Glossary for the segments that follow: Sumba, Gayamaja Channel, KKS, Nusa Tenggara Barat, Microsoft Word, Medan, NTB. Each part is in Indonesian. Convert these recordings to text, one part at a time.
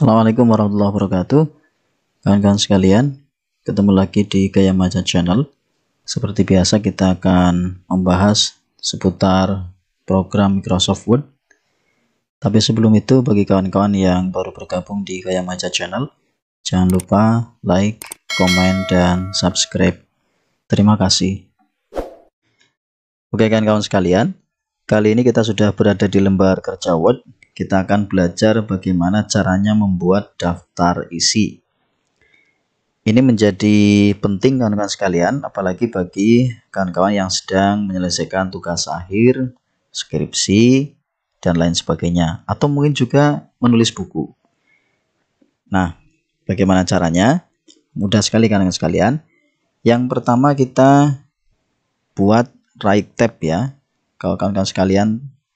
Assalamualaikum warahmatullahi wabarakatuh. Kawan-kawan sekalian, ketemu lagi di Gayamaja Channel. Seperti biasa kita akan membahas seputar program Microsoft Word. Tapi sebelum itu, bagi kawan-kawan yang baru bergabung di Gayamaja Channel, jangan lupa like, komen, dan subscribe. Terima kasih. Oke kawan-kawan sekalian, kali ini kita sudah berada di lembar kerja Word. Kita akan belajar bagaimana caranya membuat daftar isi. Ini menjadi penting kawan-kawan sekalian, apalagi bagi kawan-kawan yang sedang menyelesaikan tugas akhir, skripsi, dan lain sebagainya, atau mungkin juga menulis buku. Nah, bagaimana caranya? Mudah sekali kawan-kawan sekalian. Yang pertama kita buat right tab ya. Kalau kawan-kawan sekalian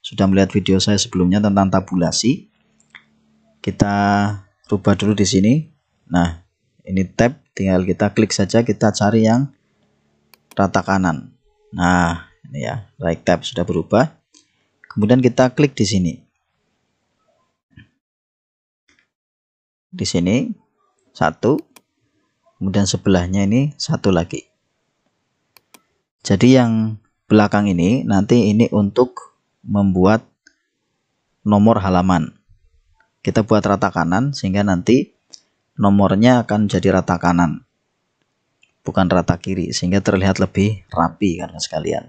sudah melihat video saya sebelumnya tentang tabulasi, kita rubah dulu di sini. Nah, ini tab, tinggal kita klik saja, kita cari yang rata kanan. Nah, ini ya, right tab sudah berubah. Kemudian kita klik di sini. Di sini satu, kemudian sebelahnya ini satu lagi. Jadi yang belakang ini nanti ini untuk membuat nomor halaman. Kita buat rata kanan sehingga nanti nomornya akan jadi rata kanan, bukan rata kiri, sehingga terlihat lebih rapi karena sekalian.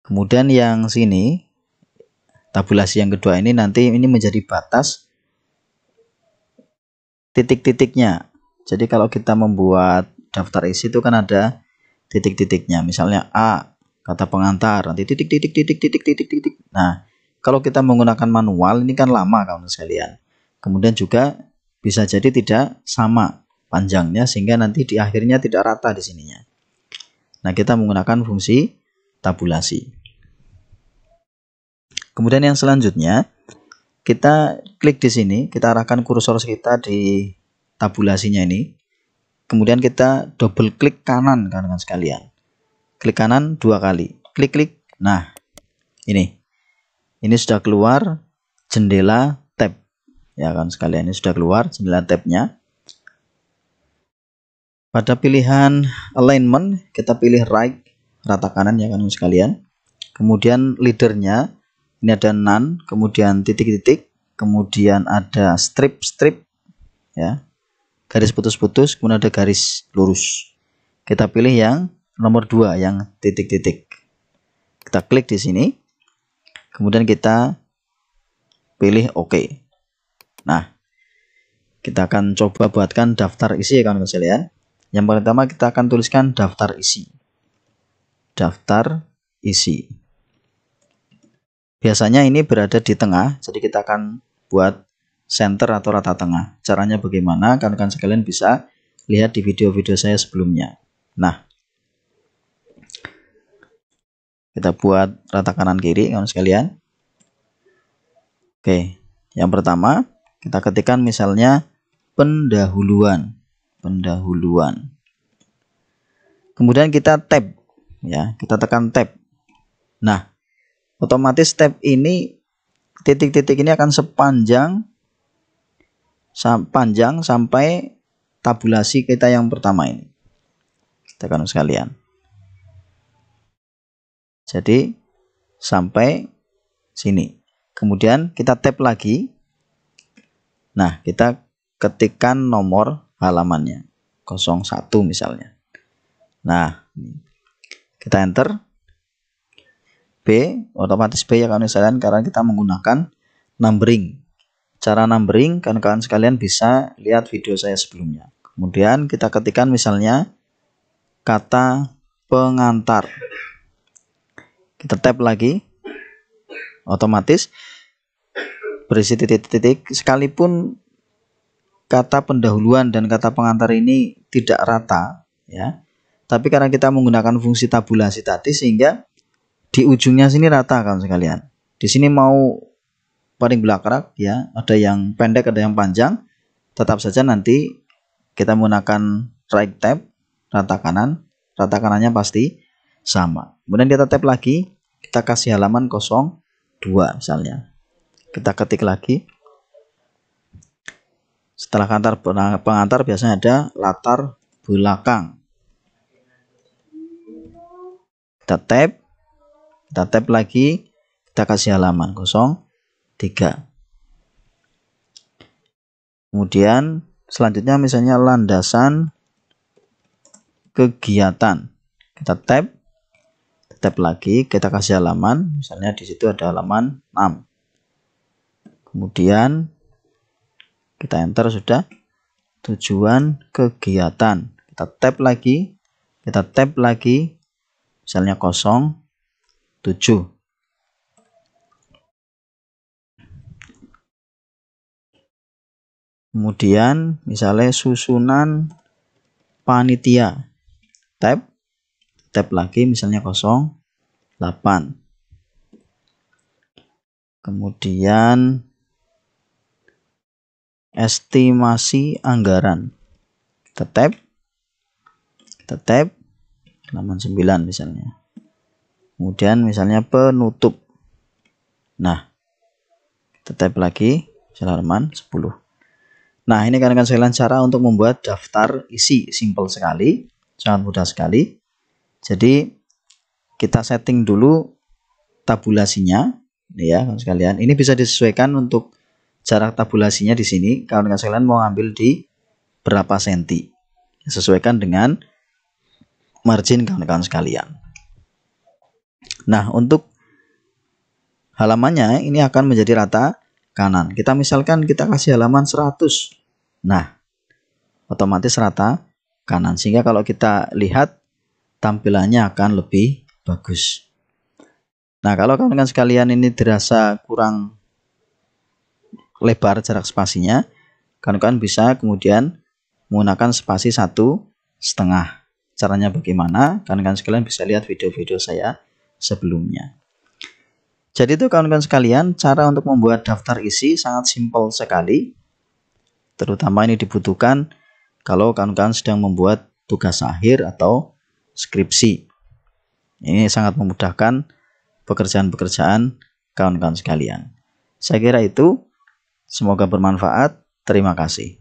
Kemudian yang sini tabulasi yang kedua ini nanti ini menjadi batas titik-titiknya. Jadi kalau kita membuat daftar isi itu kan ada titik-titiknya, misalnya A kata pengantar, nanti titik titik titik titik titik titik. Nah, kalau kita menggunakan manual ini kan lama kawan sekalian. Kemudian juga bisa jadi tidak sama panjangnya sehingga nanti di akhirnya tidak rata di sininya. Nah, kita menggunakan fungsi tabulasi. Kemudian yang selanjutnya kita klik di sini, kita arahkan kursor kita di tabulasinya ini. Kemudian kita double klik kanan kawan sekalian. Klik kanan dua kali, klik. Nah, ini sudah keluar jendela tab ya kan sekalian, ini sudah keluar jendela tabnya. Pada pilihan alignment kita pilih right, rata kanan ya kan sekalian. Kemudian leadernya ini ada none, kemudian titik-titik, kemudian ada strip ya, garis putus-putus, kemudian ada garis lurus. Kita pilih yang nomor 2 yang titik-titik. Kita klik di sini. Kemudian kita pilih OK. Nah, kita akan coba buatkan daftar isi ya kawan-kawan sekalian. Yang pertama kita akan tuliskan daftar isi. Daftar isi. Biasanya ini berada di tengah, jadi kita akan buat center atau rata tengah. Caranya bagaimana? Kawan-kawan sekalian bisa lihat di video-video saya sebelumnya. Nah, kita buat rata kanan kiri kawan sekalian. Oke, yang pertama kita ketikkan misalnya pendahuluan. Kemudian kita tab ya, kita tekan tab. Nah, otomatis tab ini titik-titik ini akan panjang sampai tabulasi kita yang pertama ini. Kita kawan sekalian. Jadi sampai sini. Kemudian kita tap lagi. Nah, kita ketikkan nomor halamannya. 01 misalnya. Nah, kita enter. B, otomatis B ya kawan-kawan sekalian karena kita menggunakan numbering. Cara numbering kawan-kawan sekalian bisa lihat video saya sebelumnya. Kemudian kita ketikkan misalnya kata pengantar. Kita tap lagi, otomatis berisi titik-titik. Sekalipun kata pendahuluan dan kata pengantar ini tidak rata ya, tapi karena kita menggunakan fungsi tabulasi tadi sehingga di ujungnya sini rata kawan sekalian. Di sini mau paling belakang ya, ada yang pendek ada yang panjang, tetap saja nanti kita menggunakan right tab, rata kanan, rata kanannya pasti sama. Kemudian kita tap lagi, kita kasih halaman 02 misalnya. Kita ketik lagi. Setelah kata pengantar biasanya ada latar belakang. Kita tab lagi, kita kasih halaman kosong 3. Kemudian selanjutnya misalnya landasan kegiatan. Kita tab lagi, kita kasih halaman, misalnya di situ ada halaman 6. Kemudian kita enter sudah. Tujuan kegiatan. Kita tab lagi, misalnya 07. Kemudian misalnya susunan panitia, tab lagi misalnya 08. Kemudian estimasi anggaran, kita tab halaman 9 misalnya. Kemudian misalnya penutup. Nah, kita tab lagi misalnya halaman 10. Nah, ini kan sekalian cara untuk membuat daftar isi. Simple sekali, sangat mudah sekali. Jadi kita setting dulu tabulasinya, ya kan sekalian. Ini bisa disesuaikan untuk jarak tabulasinya di sini. Kalau kan sekalian mau ambil di berapa senti, sesuaikan dengan margin kawan-kawan sekalian. Nah, untuk halamannya ini akan menjadi rata kanan. Kita misalkan kita kasih halaman 100. Nah, otomatis rata kanan, sehingga kalau kita lihat tampilannya akan lebih bagus. Nah, kalau kawan-kawan sekalian ini dirasa kurang lebar jarak spasinya, kawan-kawan bisa kemudian menggunakan spasi 1,5. Caranya bagaimana? Kawan-kawan sekalian bisa lihat video-video saya sebelumnya. Jadi itu kawan-kawan sekalian, cara untuk membuat daftar isi sangat simpel sekali. Terutama ini dibutuhkan kalau kawan-kawan sedang membuat tugas akhir atau skripsi. Ini sangat memudahkan pekerjaan-pekerjaan kawan-kawan sekalian. Saya kira itu, semoga bermanfaat. Terima kasih.